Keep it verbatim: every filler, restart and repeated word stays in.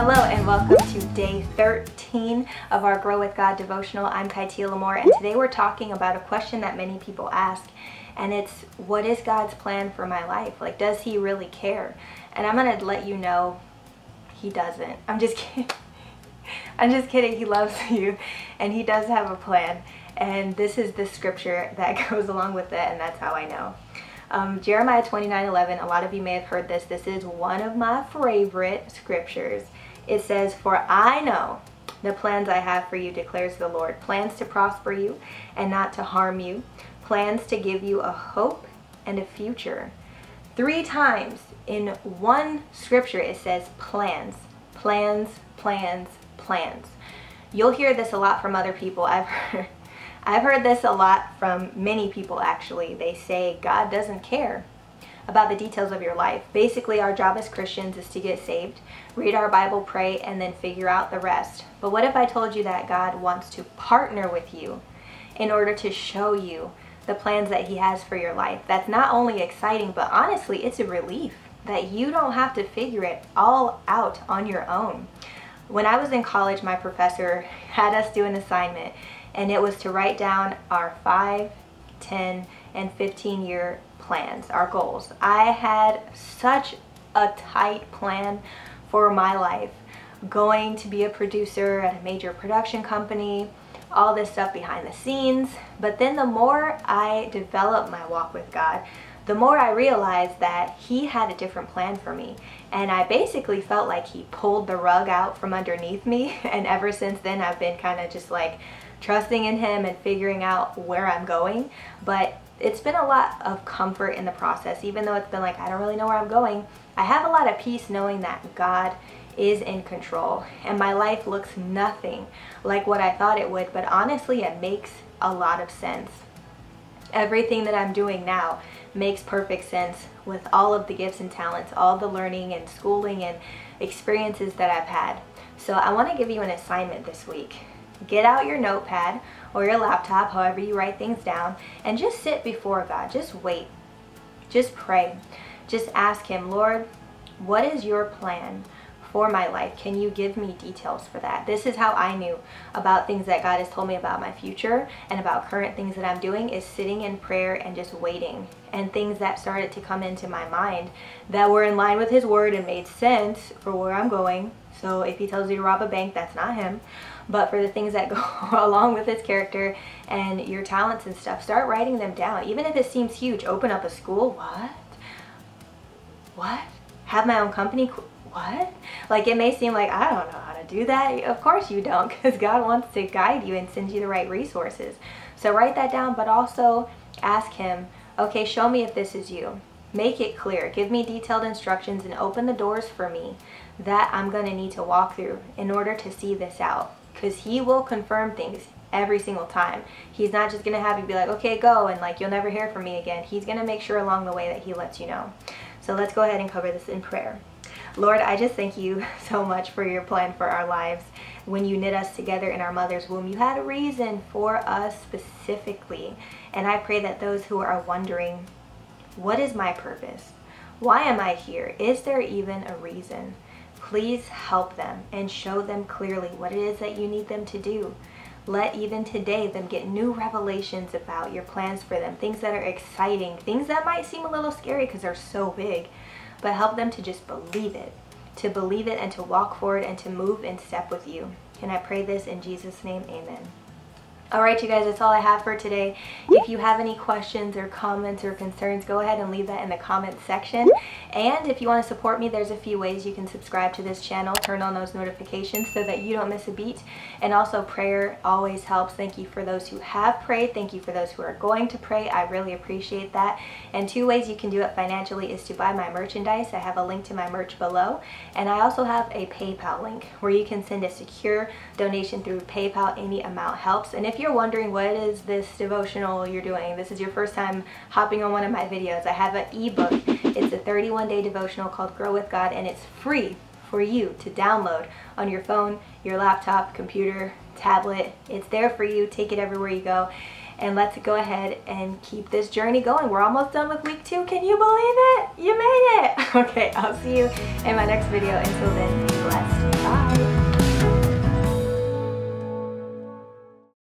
Hello and welcome to day thirteen of our Grow With God devotional. I'm Kytia L'amour, and today we're talking about a question that many people ask, and it's, what is God's plan for my life? Like, does he really care? And I'm gonna let you know he doesn't. I'm just kidding. I'm just kidding. He loves you and he does have a plan. And this is the scripture that goes along with it, and that's how I know. Um, Jeremiah twenty-nine eleven, a lot of you may have heard this. This is one of my favorite scriptures. It says, "For I know the plans I have for you, declares the Lord, plans to prosper you and not to harm you, plans to give you a hope and a future." Three times in one scripture it says plans, plans, plans, plans. You'll hear this a lot from other people. I've heard I've heard this a lot from many people, actually. They say God doesn't care about the details of your life. Basically, our job as Christians is to get saved, read our Bible, pray, and then figure out the rest. But what if I told you that God wants to partner with you in order to show you the plans that he has for your life? That's not only exciting, but honestly, it's a relief that you don't have to figure it all out on your own. When I was in college, my professor had us do an assignment, and it was to write down our five, ten, and fifteen year plans, our goals. I had such a tight plan for my life, going to be a producer at a major production company, all this stuff behind the scenes. But then the more I developed my walk with God, the more I realized that he had a different plan for me. And I basically felt like he pulled the rug out from underneath me. And ever since then, I've been kind of just like trusting in him and figuring out where I'm going. But it's been a lot of comfort in the process. Even though it's been like, I don't really know where I'm going, I have a lot of peace knowing that God is in control. And my life looks nothing like what I thought it would, but honestly, it makes a lot of sense. Everything that I'm doing now makes perfect sense with all of the gifts and talents, all the learning and schooling and experiences that I've had. So I want to give you an assignment this week. Get out your notepad or your laptop, however you write things down, and just sit before God. Just wait. Just pray. Just ask him, Lord, what is your plan for my life? Can you give me details for that? This is how I knew about things that God has told me about my future and about current things that I'm doing, is sitting in prayer and just waiting. And things that started to come into my mind that were in line with his word and made sense for where I'm going. So if he tells you to rob a bank, that's not him. But for the things that go along with his character and your talents and stuff, start writing them down. Even if it seems huge, open up a school. What? What? Have my own company? What? Like, it may seem like, I don't know how to do that. Of course you don't, because God wants to guide you and send you the right resources. So write that down, but also ask him, okay, show me if this is you. Make it clear. Give me detailed instructions and open the doors for me that I'm going to need to walk through in order to see this out. Because he will confirm things every single time. He's not just going to have you be like, okay, go, and like, you'll never hear from me again. He's going to make sure along the way that he lets you know. So let's go ahead and cover this in prayer. Lord, I just thank you so much for your plan for our lives. When you knit us together in our mother's womb, you had a reason for us specifically. And I pray that those who are wondering, what is my purpose? Why am I here? Is there even a reason? Please help them and show them clearly what it is that you need them to do. Let even today them get new revelations about your plans for them, things that are exciting, things that might seem a little scary because they're so big, but help them to just believe it, to believe it and to walk forward and to move in step with you. And I pray this in Jesus' name, amen. All right, you guys, that's all I have for today. If you have any questions or comments or concerns, go ahead and leave that in the comments section. And if you want to support me, there's a few ways you can subscribe to this channel, turn on those notifications so that you don't miss a beat. And also, prayer always helps. Thank you for those who have prayed. Thank you for those who are going to pray. I really appreciate that. And two ways you can do it financially is to buy my merchandise. I have a link to my merch below. And I also have a PayPal link where you can send a secure donation through PayPal. Any amount helps. And if If you're wondering what is this devotional you're doing, this is your first time hopping on one of my videos, I have an ebook. It's a thirty-one day devotional called Grow With God, and it's free for you to download on your phone, your laptop, computer, tablet. It's there for you. Take it everywhere you go. And let's go ahead and keep this journey going. We're almost done with week two. Can you believe it? You made it. Okay, I'll see you in my next video. Until then, be blessed. Bye.